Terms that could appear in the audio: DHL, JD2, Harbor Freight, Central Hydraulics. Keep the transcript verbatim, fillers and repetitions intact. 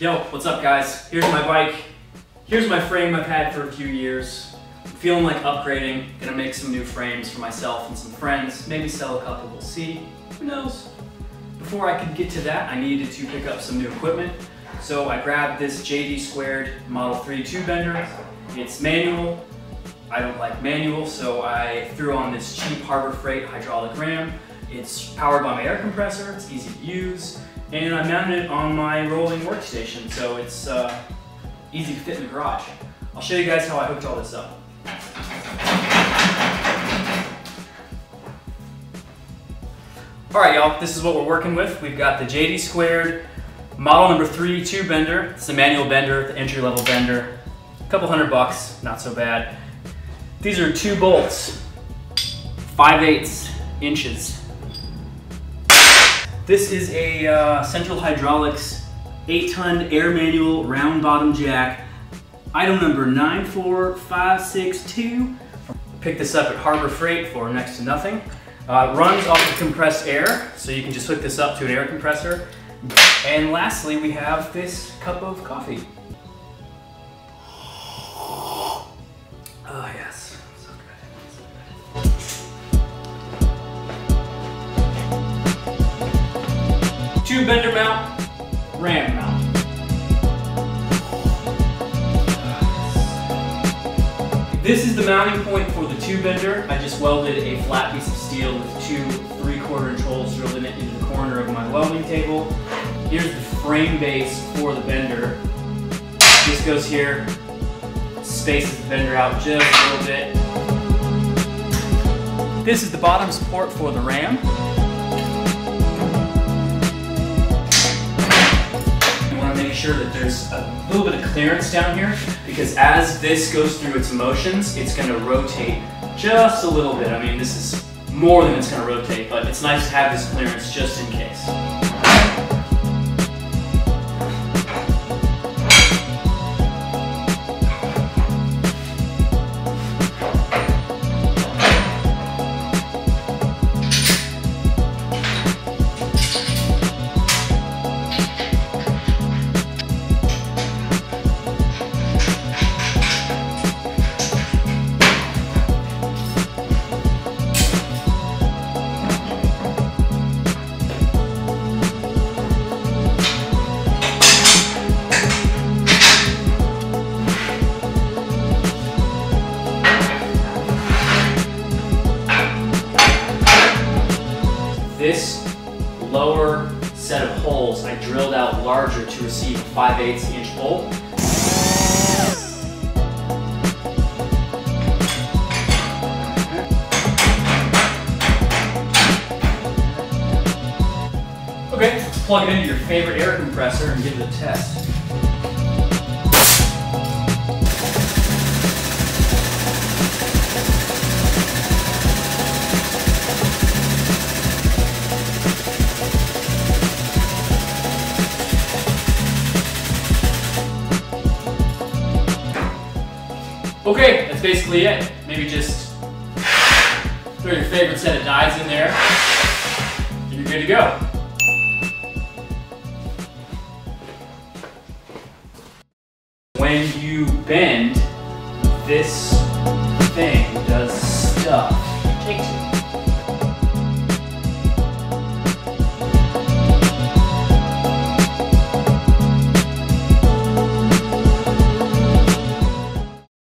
Yo, what's up guys? Here's my bike. Here's my frame I've had for a few years. I'm feeling like upgrading. Gonna make some new frames for myself and some friends. Maybe sell a couple, we'll see. Who knows? Before I could get to that, I needed to pick up some new equipment. So I grabbed this J D two Model three two-bender. It's manual. I don't like manual, so I threw on this cheap Harbor Freight hydraulic ram. It's powered by my air compressor, it's easy to use, and I mounted it on my rolling workstation, so it's uh, easy to fit in the garage. I'll show you guys how I hooked all this up. All right, y'all, this is what we're working with. We've got the J D two model number three two bender. It's the manual bender, the entry-level bender. A couple hundred bucks, not so bad. These are two bolts, five eighths inches. This is a uh, Central Hydraulics eight ton air manual round bottom jack, item number nine four five six two. Pick this up at Harbor Freight for next to nothing. Uh, runs off of compressed air, so you can just hook this up to an air compressor. And lastly, we have this cup of coffee. Oh yes. Two bender mount, ram mount. This is the mounting point for the two bender. I just welded a flat piece of steel with two three-quarter inch holes drilled in it into the corner of my welding table. Here's the frame base for the bender. This goes here, spaces the bender out just a little bit. This is the bottom support for the ram. Sure that there's a little bit of clearance down here, because as this goes through its motions, it's going to rotate just a little bit. I mean, this is more than it's going to rotate, but it's nice to have this clearance just in case. This lower set of holes I drilled out larger to receive a five eighths inch bolt. Okay, plug it into your favorite air compressor and give it a test. Okay, that's basically it. Maybe just throw your favorite set of dies in there, and you're good to go. When you bend, this thing does stuff. It takes it.